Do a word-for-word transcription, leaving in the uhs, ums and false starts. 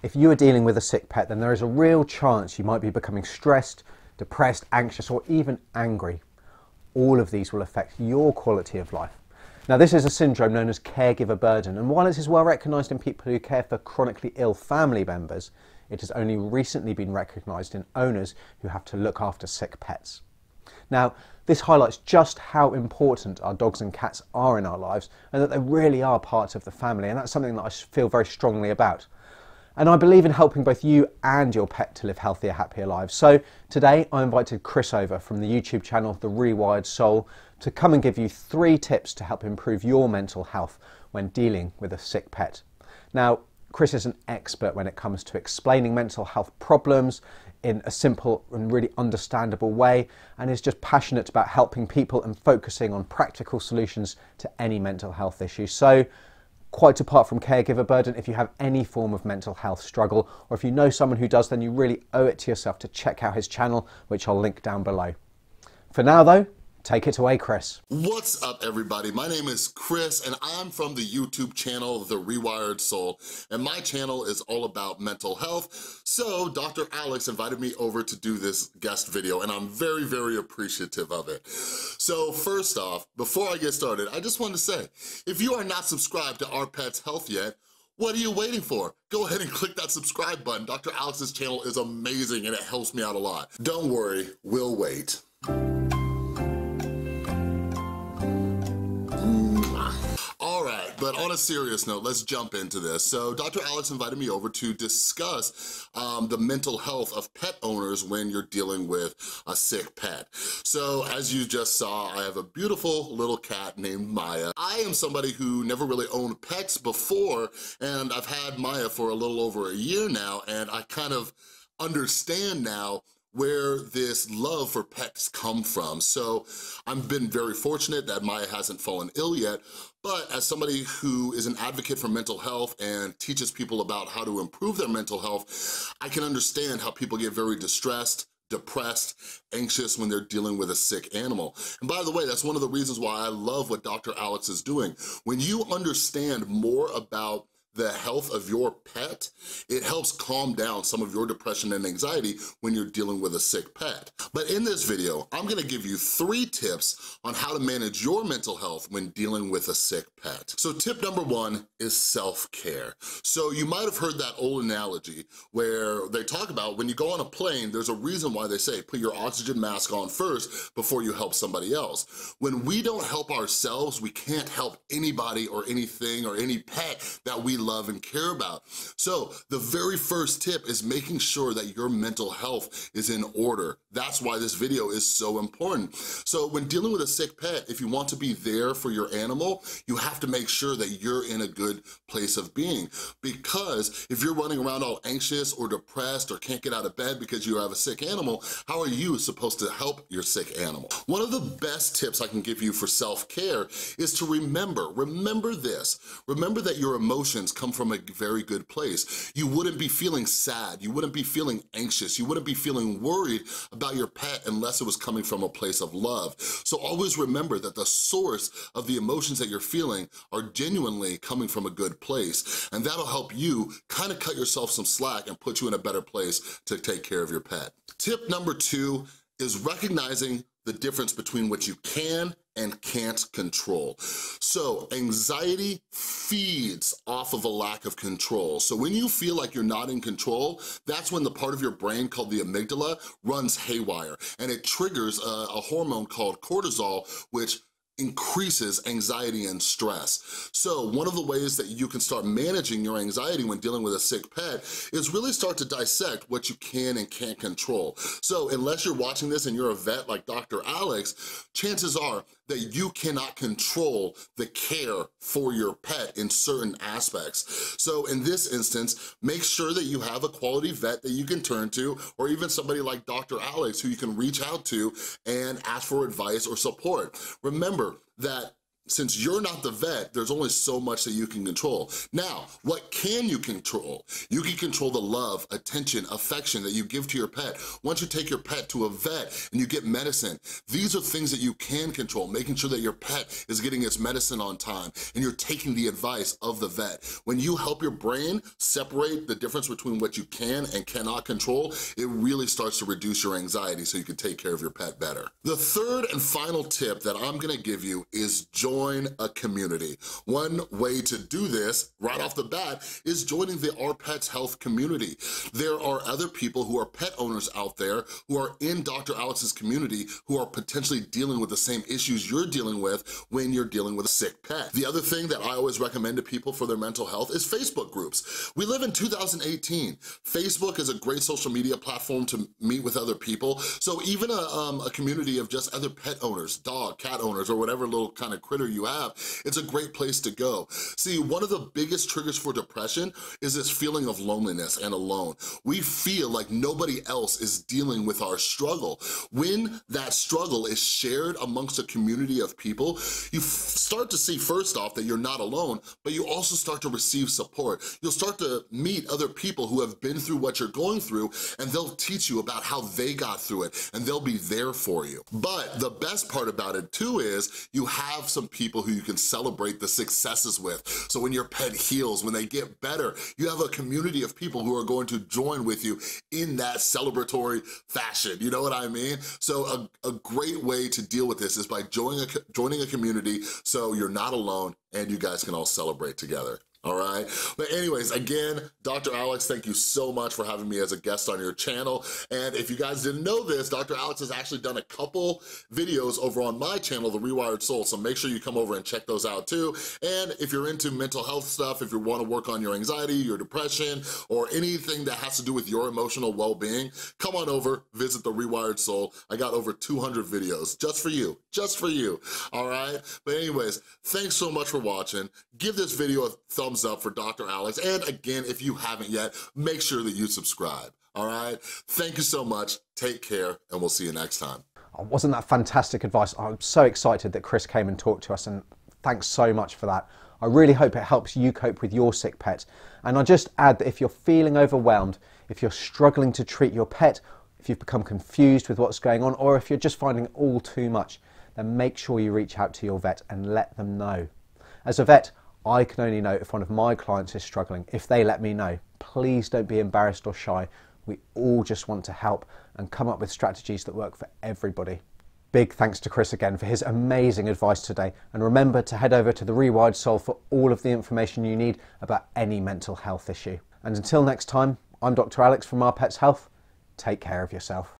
If you are dealing with a sick pet, then there is a real chance you might be becoming stressed, depressed, anxious, or even angry. All of these will affect your quality of life. Now, this is a syndrome known as caregiver burden, and while it is well recognised in people who care for chronically ill family members, it has only recently been recognised in owners who have to look after sick pets. Now, this highlights just how important our dogs and cats are in our lives, and that they really are part of the family, and that's something that I feel very strongly about. And I believe in helping both you and your pet to live healthier, happier lives. So today I invited Chris over from the YouTube channel The Rewired Soul to come and give you three tips to help improve your mental health when dealing with a sick pet. Now, Chris is an expert when it comes to explaining mental health problems in a simple and really understandable way, and is just passionate about helping people and focusing on practical solutions to any mental health issue. So, quite apart from caregiver burden, if you have any form of mental health struggle, or if you know someone who does, then you really owe it to yourself to check out his channel, which I'll link down below. For now though, take it away, Chris. What's up, everybody? My name is Chris, and I'm from the YouTube channel, The Rewired Soul, and my channel is all about mental health. So Doctor Alex invited me over to do this guest video, and I'm very, very appreciative of it. So first off, before I get started, I just want to say, if you are not subscribed to Our Pets Health yet, what are you waiting for? Go ahead and click that subscribe button. Doctor Alex's channel is amazing, and it helps me out a lot. Don't worry, we'll wait. But on a serious note, let's jump into this. So Doctor Alex invited me over to discuss um, the mental health of pet owners when you're dealing with a sick pet. So as you just saw, I have a beautiful little cat named Maya. I am somebody who never really owned pets before, and I've had Maya for a little over a year now, and I kind of understand now where this love for pets come from. So I've been very fortunate that Maya hasn't fallen ill yet, but as somebody who is an advocate for mental health and teaches people about how to improve their mental health, I can understand how people get very distressed, depressed, anxious when they're dealing with a sick animal. And by the way, that's one of the reasons why I love what Doctor Alex is doing. When you understand more about the health of your pet, it helps calm down some of your depression and anxiety when you're dealing with a sick pet. But in this video, I'm gonna give you three tips on how to manage your mental health when dealing with a sick pet. So tip number one is self-care. So you might have heard that old analogy where they talk about when you go on a plane, there's a reason why they say put your oxygen mask on first before you help somebody else. When we don't help ourselves, we can't help anybody or anything or any pet that we love love and care about. So the very first tip is making sure that your mental health is in order. That's why this video is so important. So when dealing with a sick pet, if you want to be there for your animal, you have to make sure that you're in a good place of being, because if you're running around all anxious or depressed or can't get out of bed because you have a sick animal, how are you supposed to help your sick animal? One of the best tips I can give you for self-care is to remember, remember this, remember that your emotions come from a very good place. You wouldn't be feeling sad, you wouldn't be feeling anxious, you wouldn't be feeling worried about your pet unless it was coming from a place of love. So always remember that the source of the emotions that you're feeling are genuinely coming from a good place, and that'll help you kind of cut yourself some slack and put you in a better place to take care of your pet. Tip number two is recognizing the difference between what you can and can't control. So anxiety feeds off of a lack of control. So when you feel like you're not in control, that's when the part of your brain called the amygdala runs haywire, and it triggers a, a hormone called cortisol, which increases anxiety and stress. So one of the ways that you can start managing your anxiety when dealing with a sick pet is really start to dissect what you can and can't control. So unless you're watching this and you're a vet like Doctor Alex, chances are that you cannot control the care for your pet in certain aspects. So in this instance, make sure that you have a quality vet that you can turn to, or even somebody like Doctor Alex who you can reach out to and ask for advice or support. Remember that since you're not the vet, there's only so much that you can control. Now, what can you control? You can control the love, attention, affection that you give to your pet. Once you take your pet to a vet and you get medicine, these are things that you can control, making sure that your pet is getting its medicine on time and you're taking the advice of the vet. When you help your brain separate the difference between what you can and cannot control, it really starts to reduce your anxiety so you can take care of your pet better. The third and final tip that I'm gonna give you is joy. Join a community. One way to do this right off the bat is joining the Our Pets Health community. There are other people who are pet owners out there who are in Doctor Alex's community who are potentially dealing with the same issues you're dealing with when you're dealing with a sick pet. The other thing that I always recommend to people for their mental health is Facebook groups. We live in two thousand eighteen. Facebook is a great social media platform to meet with other people. So even a, um, a community of just other pet owners, dog, cat owners, or whatever little kind of critter you have, it's a great place to go. See, one of the biggest triggers for depression is this feeling of loneliness and alone. We feel like nobody else is dealing with our struggle. When that struggle is shared amongst a community of people, you start to see, first off, that you're not alone, but you also start to receive support. You'll start to meet other people who have been through what you're going through, and they'll teach you about how they got through it, and they'll be there for you. But the best part about it too is you have some people people who you can celebrate the successes with. So when your pet heals, when they get better, you have a community of people who are going to join with you in that celebratory fashion, you know what I mean? So a, a great way to deal with this is by joining a, joining a community so you're not alone and you guys can all celebrate together. All right, but anyways, again, Doctor Alex, thank you so much for having me as a guest on your channel. And if you guys didn't know this, Doctor Alex has actually done a couple videos over on my channel, The Rewired Soul, so make sure you come over and check those out too. And if you're into mental health stuff, if you wanna work on your anxiety, your depression, or anything that has to do with your emotional well-being, come on over, visit The Rewired Soul. I got over two hundred videos just for you, just for you, all right? But anyways, thanks so much for watching. Give this video a thumbs up Thumbs up for Doctor Alex, and again, if you haven't yet, make sure that you subscribe, all right? Thank you so much, take care, and we'll see you next time. Oh, wasn't that fantastic advice? I'm so excited that Chris came and talked to us, and thanks so much for that. I really hope it helps you cope with your sick pet, and I just add that if you're feeling overwhelmed, if you're struggling to treat your pet, if you've become confused with what's going on, or if you're just finding all too much, then make sure you reach out to your vet and let them know. As a vet, I can only know if one of my clients is struggling, if they let me know. Please don't be embarrassed or shy. We all just want to help and come up with strategies that work for everybody. Big thanks to Chris again for his amazing advice today. And remember to head over to The Rewired Soul for all of the information you need about any mental health issue. And until next time, I'm Doctor Alex from Our Pets Health. Take care of yourself.